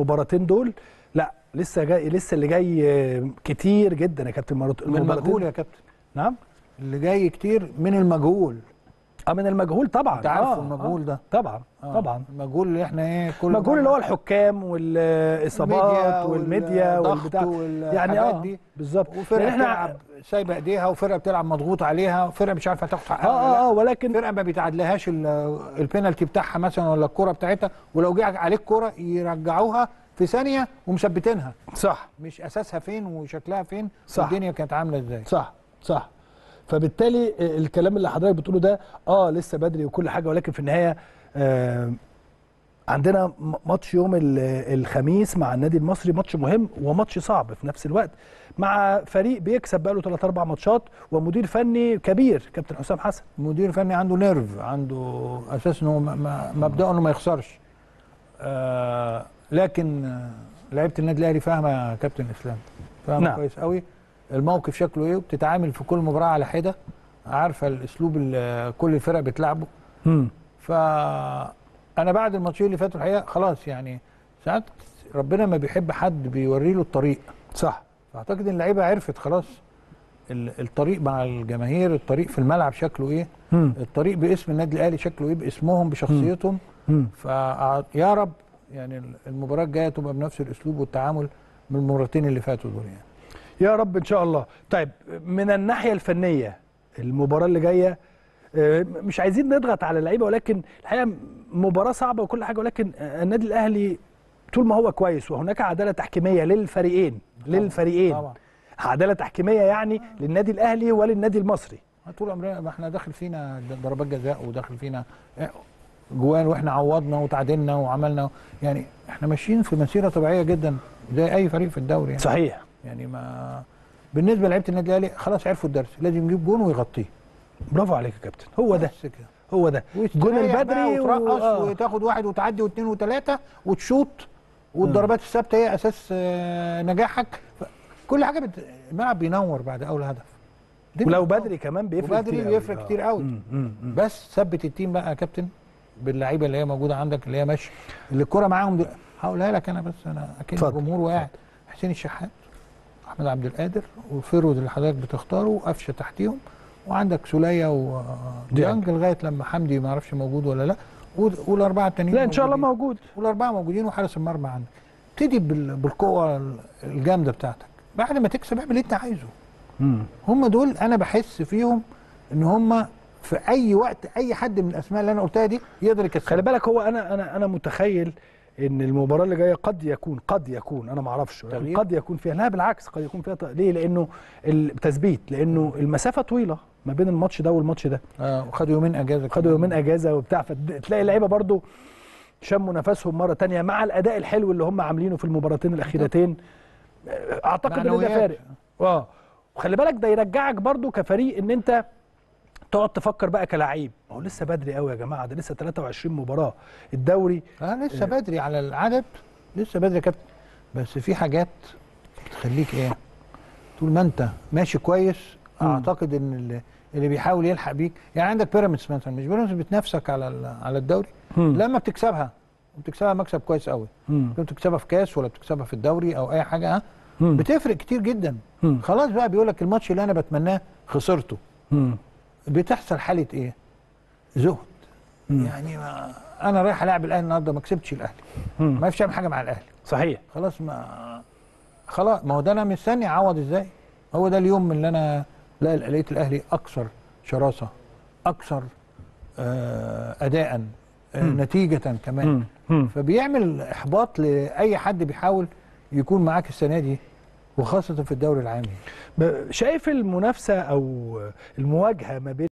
المباراتين دول لا لسه جاي، لسه اللي جاي كتير جدا يا كابتن. من المجهول يا كابتن. نعم اللي جاي كتير من المجهول. من المجهول طبعا. انت عارف المجهول ده طبعا. طبعا المجهول اللي احنا ايه، كل المجهول اللي هو الحكام والاصابات والميديا والبتاع يعني دي بالظبط. وفرقه بتلعب سايبه ايديها، وفرقه بتلعب مضغوط عليها، وفرقه مش عارفه تاخد حقها. ولكن فرقه ما بيتعادلهاش البينالتي بتاعها مثلا ولا الكوره بتاعتها، ولو جه عليك كوره يرجعوها في ثانيه ومثبتينها. صح. مش اساسها فين وشكلها فين. صح. والدنيا كانت عامله ازاي. صح صح. فبالتالي الكلام اللي حضرتك بتقوله ده لسه بدري وكل حاجه، ولكن في النهايه عندنا ماتش يوم الخميس مع النادي المصري، ماتش مهم وماتش صعب في نفس الوقت، مع فريق بيكسب بقاله 3-4 ماتشات ومدير فني كبير كابتن حسام حسن. مدير فني عنده نيرف، عنده اساس انه مبداه انه ما يخسرش. لكن لعيبه النادي الاهلي فاهمه يا كابتن اسلام، فاهمه نعم. كويس قوي الموقف شكله ايه، وبتتعامل في كل مباراه على حده، عارفه الاسلوب اللي كل الفرق بتلعبه. فانا بعد الماتشين اللي فاتوا الحقيقه خلاص، يعني ساعات ربنا ما بيحب حد بيوري له الطريق. صح. فاعتقد ان اللعيبه عرفت خلاص الطريق مع الجماهير، الطريق في الملعب شكله ايه، الطريق باسم النادي الاهلي شكله ايه، باسمهم بشخصيتهم. فيا رب يعني المباراه الجايه تبقى بنفس الاسلوب والتعامل من المرتين اللي فاتوا دول يعني. يا رب ان شاء الله. طيب من الناحيه الفنيه المباراه اللي جايه، مش عايزين نضغط على اللعيبه، ولكن الحقيقه مباراه صعبه وكل حاجه، ولكن النادي الاهلي طول ما هو كويس وهناك عداله تحكيميه للفريقين. طبعا. للفريقين طبعا. عداله تحكيميه يعني للنادي الاهلي وللنادي المصري. طول عمرنا احنا داخل فينا ضربات جزاء وداخل فينا جوان، واحنا عوضنا وتعادلنا وعملنا، يعني احنا ماشيين في مسيره طبيعيه جدا زي اي فريق في الدوري يعني. صحيح. يعني ما بالنسبه لعيبه النادي الاهلي خلاص عرفوا الدرس، لازم يجيب جون ويغطيه. برافو عليك يا كابتن، هو ده هو ده جون البدري، وترقص وتاخد واحد وتعدي واثنين وثلاثه وتشوط، والضربات الثابته هي اساس نجاحك. كل حاجه الملعب بينور بعد اول هدف، ولو بدري كمان بيفرق كتير، بدري بيفرق كتير قوي. بس ثبت التيم بقى يا كابتن باللعيبه اللي هي موجوده عندك، اللي هي ماشيه اللي الكوره معاهم. هقولها لك انا، بس انا اكيد الجمهور واقع. حسين الشحات، أحمد عبد القادر، وفيرود اللي حضرتك بتختاره، قفشه تحتيهم، وعندك سوليه وديانج لغايه لما حمدي ما اعرفش موجود ولا لا، والاربعه التانيين لا ان شاء الله موجود، والاربعه موجودين، وحارس المرمى عندك. ابتدي بالقوه الجامده بتاعتك، بعد ما تكسب اعمل اللي انت عايزه. هم دول انا بحس فيهم ان هم في اي وقت اي حد من الاسماء اللي انا قلتها دي يقدر يكسب. خلي بالك هو انا متخيل ان المباراه اللي جايه قد يكون انا ما اعرفش، قد يكون فيها، لا بالعكس قد يكون فيها ليه؟ لانه التثبيت، لانه المسافه طويله ما بين الماتش ده والماتش ده. وخدوا يومين اجازه، وبتاع، فتلاقي اللعيبه برضو شموا نفسهم مره ثانيه مع الاداء الحلو اللي هم عاملينه في المباراتين الاخيرتين. اعتقد ان ده فارق. وخلي بالك ده يرجعك برضو كفريق ان انت تقعد تفكر بقى كلاعب، ما هو لسه بدري قوي يا جماعه، ده لسه 23 مباراه الدوري. لسه بدري على العدد، لسه بدري يا كابتن. بس في حاجات بتخليك ايه، طول ما انت ماشي كويس اعتقد ان اللي بيحاول يلحق بيك، يعني عندك بيراميدز مثلا، مش بيراميدز بتنافسك على الدوري لما بتكسبها مكسب كويس قوي، بتكسبها في كاس ولا بتكسبها في الدوري او اي حاجه، بتفرق كتير جدا. خلاص بقى بيقول لك الماتش اللي انا بتمناه خسرته. بتحصل حاله ايه؟ زهد. يعني ما انا رايح العب الاهلي النهارده، ما كسبتش الاهلي، ما عرفتش اعمل حاجه مع الاهلي. صحيح. خلاص ما هو ده انا مستني اعوض ازاي؟ هو ده اليوم اللي انا لقيت الاهلي اكثر شراسه، اكثر اداء، نتيجه كمان. فبيعمل احباط لاي حد بيحاول يكون معاك السنه دي، وخاصة في الدوري العام. شايف المنافسة أو المواجهة ما بين